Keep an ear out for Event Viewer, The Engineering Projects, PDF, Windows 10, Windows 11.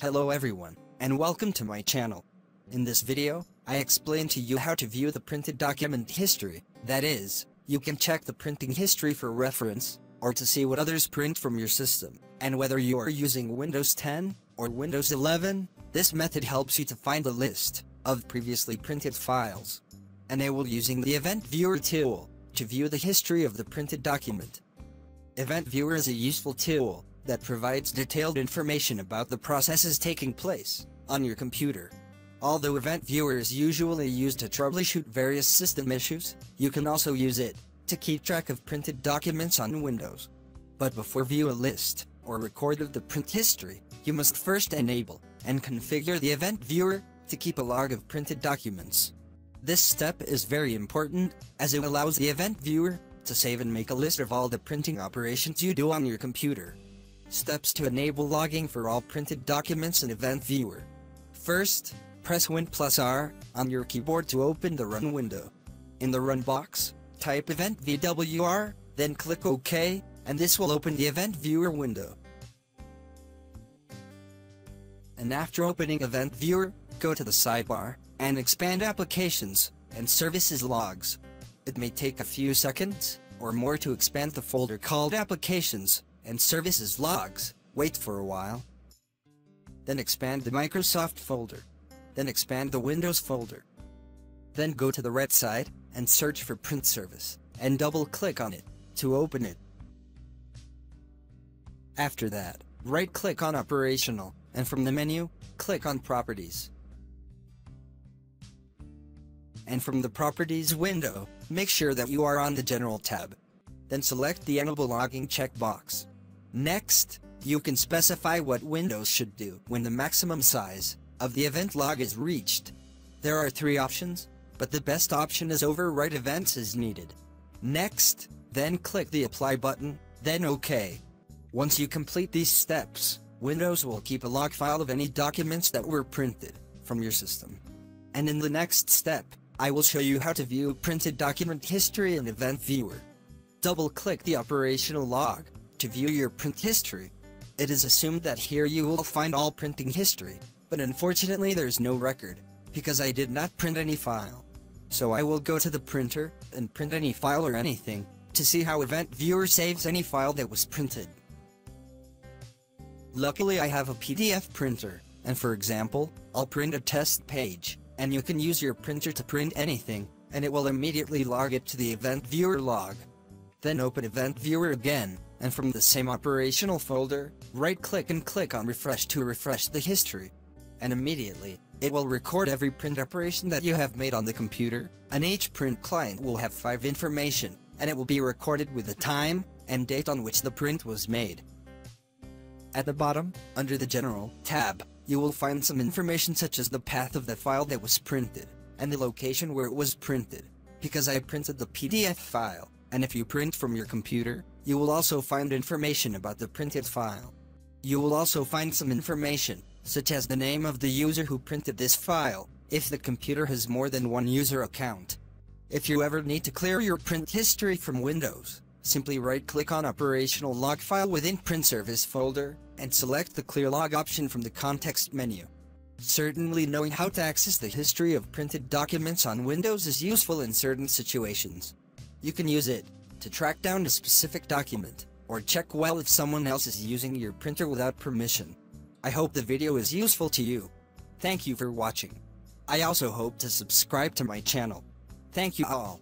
Hello everyone, and welcome to my channel. In this video, I explain to you how to view the printed document history. That is, you can check the printing history for reference, or to see what others print from your system. And whether you are using Windows 10 or Windows 11, this method helps you to find a list of previously printed files. Enable using the Event Viewer tool to view the history of the printed document. Event Viewer is a useful tool that provides detailed information about the processes taking place on your computer. Although Event Viewer is usually used to troubleshoot various system issues, you can also use it to keep track of printed documents on Windows. But before view a list or record of the print history, you must first enable and configure the Event Viewer to keep a log of printed documents. This step is very important as it allows the Event Viewer to save and make a list of all the printing operations you do on your computer. Steps to enable logging for all printed documents in Event Viewer. First, press Win+R on your keyboard to open the Run window. In the Run box, type Event VWR, then click OK, and this will open the Event Viewer window. And after opening Event Viewer, go to the sidebar and expand Applications and Services Logs. It may take a few seconds or more to expand the folder called Applications and Services Logs. Wait for a while. Then expand the Microsoft folder. Then expand the Windows folder. Then go to the red side and search for Print Service and double-click on it to open it. After that, right-click on Operational and from the menu, click on Properties. And from the Properties window, make sure that you are on the General tab. Then select the Enable Logging checkbox. Next, you can specify what Windows should do when the maximum size of the event log is reached. There are three options, but the best option is overwrite events as needed. Next, then click the Apply button, then OK. Once you complete these steps, Windows will keep a log file of any documents that were printed from your system. And in the next step, I will show you how to view printed document history in Event Viewer. Double-click the operational log to view your print history. It is assumed that here you will find all printing history, but unfortunately there's no record, because I did not print any file. So I will go to the printer and print any file or anything, to see how Event Viewer saves any file that was printed. Luckily I have a PDF printer, and for example, I'll print a test page, and you can use your printer to print anything, and it will immediately log it to the Event Viewer log. Then open Event Viewer again, and from the same operational folder, right-click and click on Refresh to refresh the history. And immediately, it will record every print operation that you have made on the computer, and each print client will have 5 information, and it will be recorded with the time and date on which the print was made. At the bottom, under the General tab, you will find some information such as the path of the file that was printed, and the location where it was printed, because I printed the PDF file. And if you print from your computer, you will also find information about the printed file. You will also find some information, such as the name of the user who printed this file, if the computer has more than one user account. If you ever need to clear your print history from Windows, simply right-click on Operational Log File within Print Service folder, and select the Clear Log option from the context menu. Certainly knowing how to access the history of printed documents on Windows is useful in certain situations. You can use it to track down a specific document, or check well if someone else is using your printer without permission. I hope the video is useful to you. Thank you for watching. I also hope to subscribe to my channel. Thank you all.